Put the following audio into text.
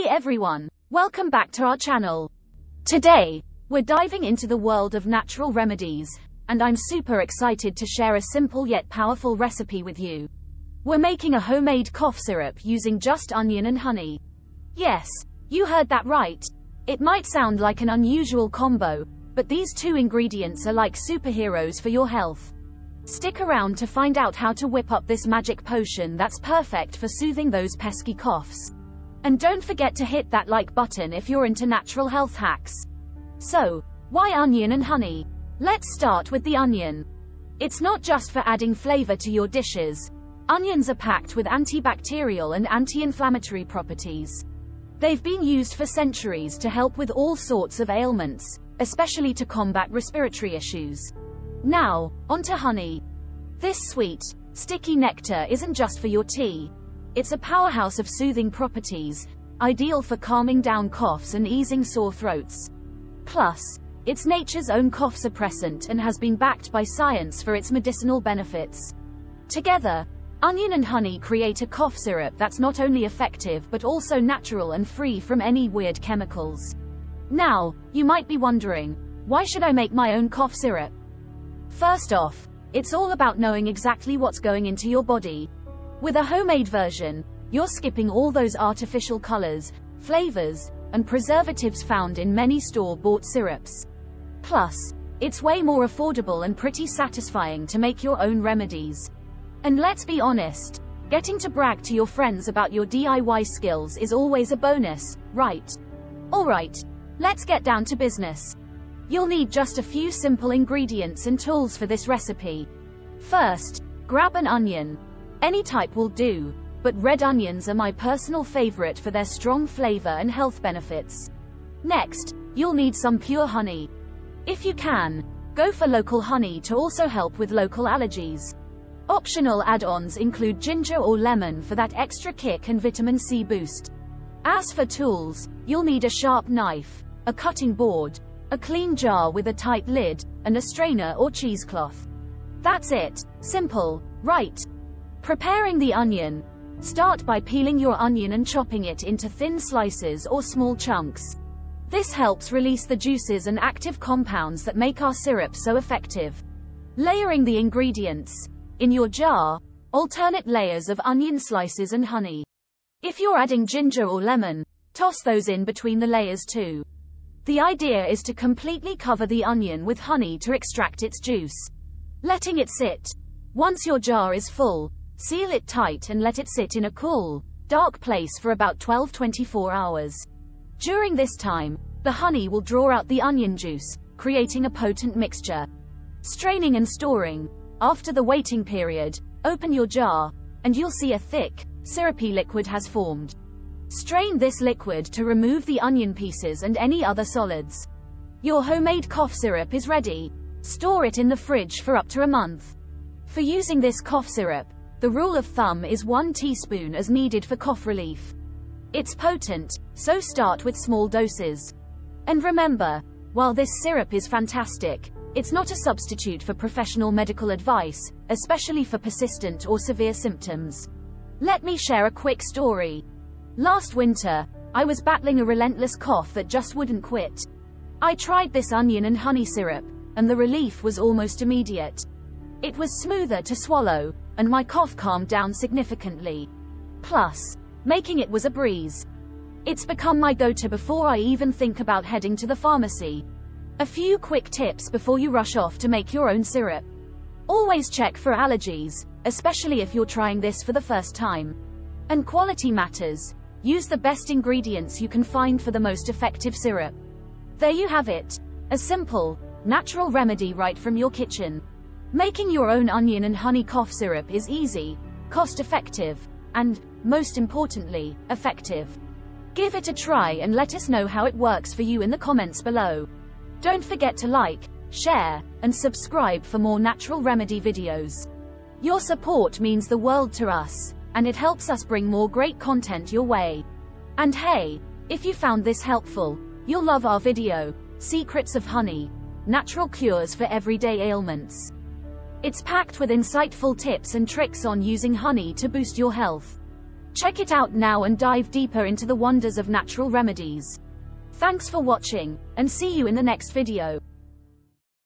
Hey everyone, welcome back to our channel. Today, we're diving into the world of natural remedies, and I'm super excited to share a simple yet powerful recipe with you. We're making a homemade cough syrup using just onion and honey. Yes, you heard that right. It might sound like an unusual combo, but these two ingredients are like superheroes for your health. Stick around to find out how to whip up this magic potion that's perfect for soothing those pesky coughs. And don't forget to hit that like button if you're into natural health hacks. So, why onion and honey? Let's start with the onion. It's not just for adding flavor to your dishes. Onions are packed with antibacterial and anti-inflammatory properties. They've been used for centuries to help with all sorts of ailments, especially to combat respiratory issues. Now, onto honey. This sweet, sticky nectar isn't just for your tea. It's a powerhouse of soothing properties, ideal for calming down coughs and easing sore throats. Plus, it's nature's own cough suppressant and has been backed by science for its medicinal benefits. Together, onion and honey create a cough syrup that's not only effective but also natural and free from any weird chemicals. Now, you might be wondering, why should I make my own cough syrup? First off, it's all about knowing exactly what's going into your body. With a homemade version, you're skipping all those artificial colors, flavors, and preservatives found in many store-bought syrups. Plus, it's way more affordable and pretty satisfying to make your own remedies. And let's be honest, getting to brag to your friends about your DIY skills is always a bonus, right? Alright, let's get down to business. You'll need just a few simple ingredients and tools for this recipe. First, grab an onion. Any type will do, but red onions are my personal favorite for their strong flavor and health benefits. Next, you'll need some pure honey. If you can, go for local honey to also help with local allergies. Optional add-ons include ginger or lemon for that extra kick and vitamin C boost. As for tools, you'll need a sharp knife, a cutting board, a clean jar with a tight lid, and a strainer or cheesecloth. That's it. Simple, right? Preparing the onion. Start by peeling your onion and chopping it into thin slices or small chunks. This helps release the juices and active compounds that make our syrup so effective. Layering the ingredients. In your jar, alternate layers of onion slices and honey. If you're adding ginger or lemon, toss those in between the layers too. The idea is to completely cover the onion with honey to extract its juice. Letting it sit. Once your jar is full, seal it tight and let it sit in a cool, dark place for about 12–24 hours. During this time, the honey will draw out the onion juice, creating a potent mixture. Straining and storing. After the waiting period, open your jar, and you'll see a thick, syrupy liquid has formed. Strain this liquid to remove the onion pieces and any other solids. Your homemade cough syrup is ready. Store it in the fridge for up to a month. For using this cough syrup, the rule of thumb is 1 teaspoon as needed for cough relief. It's potent, so start with small doses. And remember, while this syrup is fantastic, it's not a substitute for professional medical advice, especially for persistent or severe symptoms. Let me share a quick story. Last winter, I was battling a relentless cough that just wouldn't quit. I tried this onion and honey syrup, and the relief was almost immediate. It was smoother to swallow, and my cough calmed down significantly. Plus, making it was a breeze. It's become my go-to before I even think about heading to the pharmacy. A few quick tips before you rush off to make your own syrup. Always check for allergies, especially if you're trying this for the first time. And quality matters. Use the best ingredients you can find for the most effective syrup. There you have it. A simple, natural remedy right from your kitchen. Making your own onion and honey cough syrup is easy, cost-effective, and, most importantly, effective. Give it a try and let us know how it works for you in the comments below. Don't forget to like, share, and subscribe for more natural remedy videos. Your support means the world to us, and it helps us bring more great content your way. And hey, if you found this helpful, you'll love our video, Secrets of Honey, Natural Cures for Everyday Ailments. It's packed with insightful tips and tricks on using honey to boost your health. Check it out now and dive deeper into the wonders of natural remedies. Thanks for watching, and see you in the next video.